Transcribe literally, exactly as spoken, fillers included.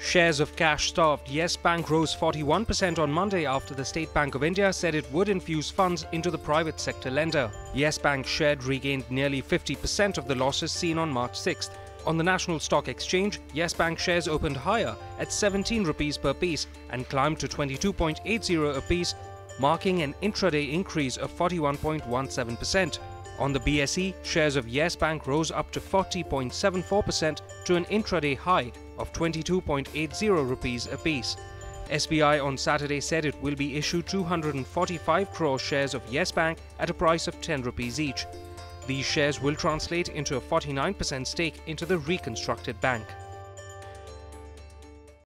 Shares of cash-starved Yes Bank rose forty-one percent on Monday after the State Bank of India said it would infuse funds into the private sector lender. Yes Bank shared regained nearly fifty percent of the losses seen on March sixth. On the National Stock Exchange, Yes Bank shares opened higher at seventeen rupees per piece and climbed to twenty-two point eight zero a piece, marking an intraday increase of forty-one point one seven percent. On the B S E, shares of Yes Bank rose up to forty point seven four percent to an intraday high of twenty-two point eight zero rupees apiece. S B I on Saturday said it will be issued two hundred forty-five crore shares of Yes Bank at a price of ten rupees each. These shares will translate into a forty-nine percent stake into the reconstructed bank.